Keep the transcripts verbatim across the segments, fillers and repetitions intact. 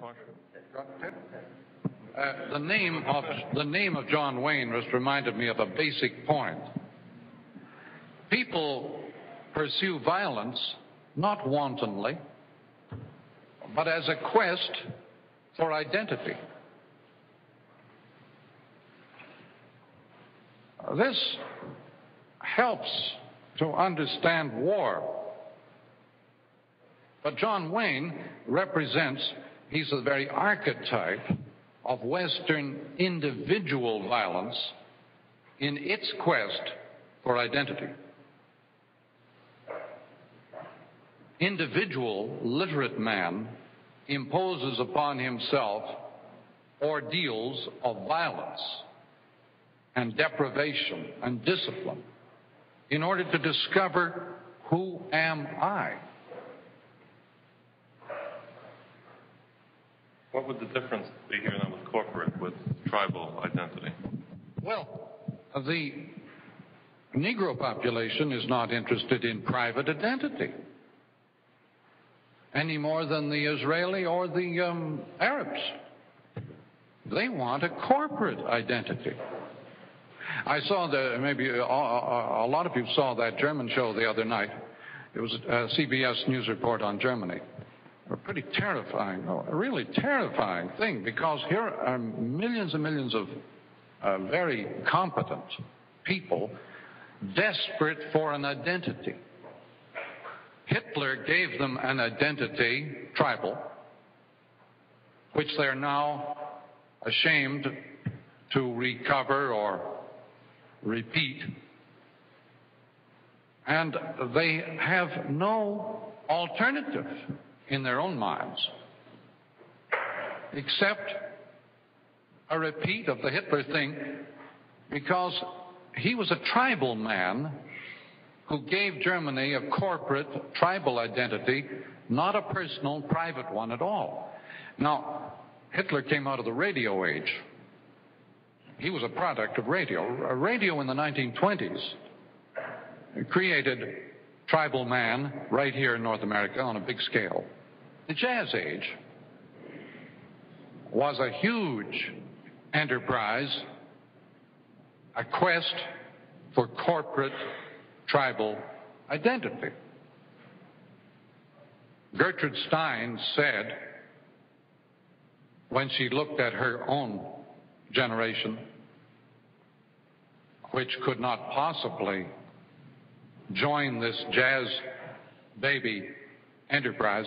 Uh, the name of the name of John Wayne just reminded me of a basic point. People pursue violence not wantonly, but as a quest for identity. This helps to understand war. But John Wayne represents, he's the very archetype of Western individual violence in its quest for identity. Individual literate man imposes upon himself ordeals of violence and deprivation and discipline in order to discover, who am I? What would the difference be here now with corporate, with tribal identity? Well, the Negro population is not interested in private identity any more than the Israeli or the um, Arabs. They want a corporate identity. I saw the, maybe a, a, a lot of you saw that German show the other night. It was a C B S news report on Germany. A pretty terrifying, a really terrifying thing, because here are millions and millions of uh, very competent people desperate for an identity. Hitler gave them an identity, tribal, which they are now ashamed to recover or repeat. And they have no alternative in their own minds, except a repeat of the Hitler thing, because he was a tribal man who gave Germany a corporate tribal identity, not a personal, private one at all. Now, Hitler came out of the radio age. He was a product of radio. Radio in the nineteen twenties created tribal man right here in North America on a big scale. The Jazz Age was a huge enterprise, a quest for corporate tribal identity. Gertrude Stein said, when she looked at her own generation, which could not possibly join this jazz baby enterprise,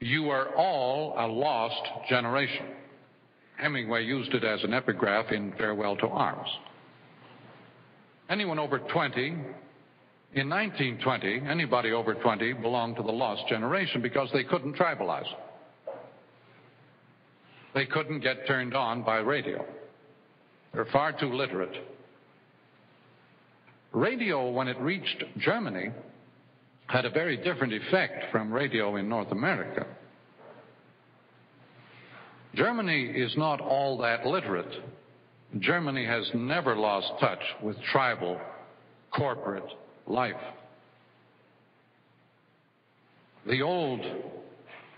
"You are all a lost generation." Hemingway used it as an epigraph in Farewell to Arms. Anyone over twenty, in nineteen twenty, anybody over twenty belonged to the lost generation because they couldn't tribalize. They couldn't get turned on by radio. They're far too literate. Radio, when it reached Germany, had a very different effect from radio in North America. Germany is not all that literate. Germany has never lost touch with tribal, corporate life. The old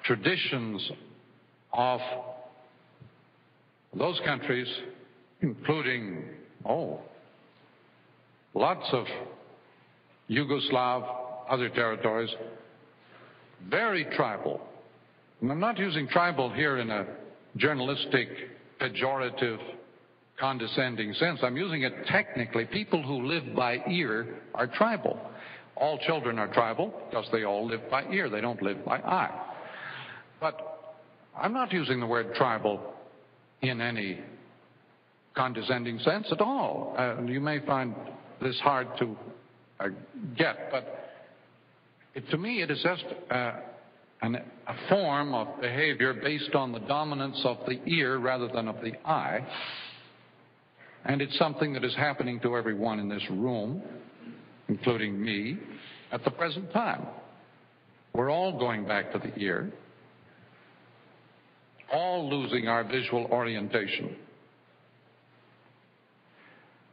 traditions of those countries, including, oh, lots of Yugoslav, other territories, very tribal. And I'm not using tribal here in a journalistic, pejorative, condescending sense. I'm using it technically. People who live by ear are tribal. All children are tribal because they all live by ear. They don't live by eye. But I'm not using the word tribal in any condescending sense at all. Uh, you may find this hard to uh, get, but it, to me it is just uh, an, a form of behavior based on the dominance of the ear rather than of the eye, and it's something that is happening to everyone in this room, including me, at the present time. We're all going back to the ear, all losing our visual orientation.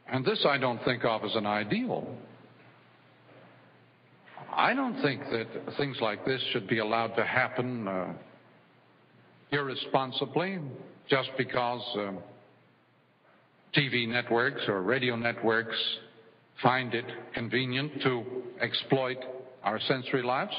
And this I don't think of as an ideal. I don't think that things like this should be allowed to happen uh, irresponsibly just because uh, T V networks or radio networks find it convenient to exploit our sensory lives?